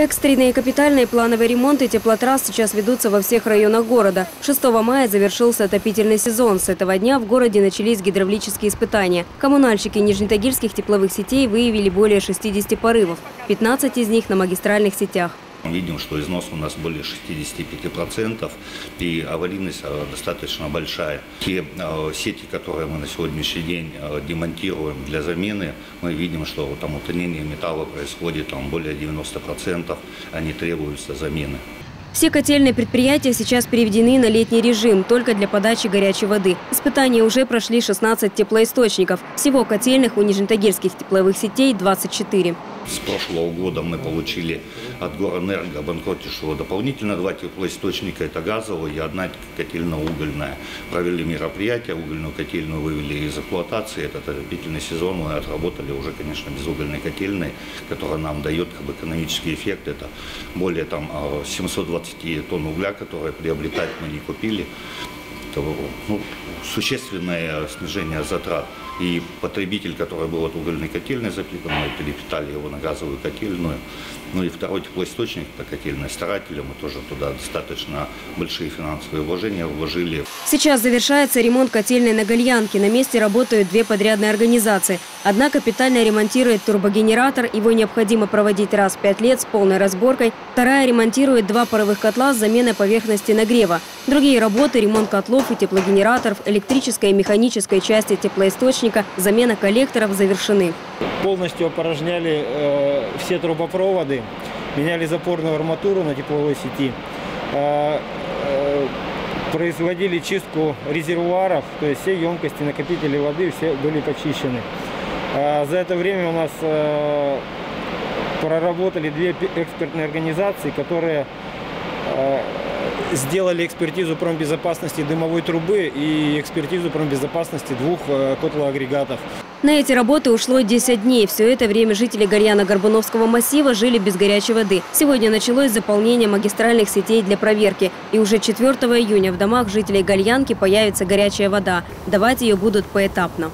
Экстренные капитальные плановые ремонты теплотрасс сейчас ведутся во всех районах города. 6 мая завершился отопительный сезон. С этого дня в городе начались гидравлические испытания. Коммунальщики Нижнетагильских тепловых сетей выявили более 60 порывов. 15 из них на магистральных сетях. Мы видим, что износ у нас более 65%, и аварийность достаточно большая. Те сети, которые мы на сегодняшний день демонтируем для замены, мы видим, что там утонение металла происходит более 90%, они требуются замены. Все котельные предприятия сейчас переведены на летний режим, только для подачи горячей воды. Испытания уже прошли 16 теплоисточников. Всего котельных у Нижнетагильских тепловых сетей 24. С прошлого года мы получили от Горэнерго Банкотишу дополнительно 2 теплоисточника. Это газовая и 1 котельно-угольная. Провели мероприятие, угольную котельную вывели из эксплуатации. Этот отопительный сезон мы отработали уже, конечно, без угольной котельной, которая нам дает экономический эффект. Это более 720 тонн угля, которые приобретать мы не купили. Это, существенное снижение затрат. И потребитель, который был от угольной котельной запитан, мы перепитали его на газовую котельную. И второй теплоисточник, это котельная старателя, мы тоже туда достаточно большие финансовые вложения вложили. Сейчас завершается ремонт котельной на Гальянке. На месте работают 2 подрядные организации. Одна капитально ремонтирует турбогенератор, его необходимо проводить раз в 5 лет с полной разборкой. Вторая ремонтирует 2 паровых котла с заменой поверхности нагрева. Другие работы – ремонт котлов и теплогенераторов, электрической и механической части теплоисточника, замена коллекторов завершены. Полностью опорожняли все трубопроводы, меняли запорную арматуру на тепловой сети, производили чистку резервуаров, то есть все емкости, накопители воды все были почищены. За это время у нас проработали 2 экспертные организации, которые сделали экспертизу промбезопасности дымовой трубы и экспертизу промбезопасности 2 котлоагрегатов. На эти работы ушло 10 дней. Все это время жители Горяно-Горбуновского массива жили без горячей воды. Сегодня началось заполнение магистральных сетей для проверки. И уже 4 июня в домах жителей Гальянки появится горячая вода. Давать ее будут поэтапно.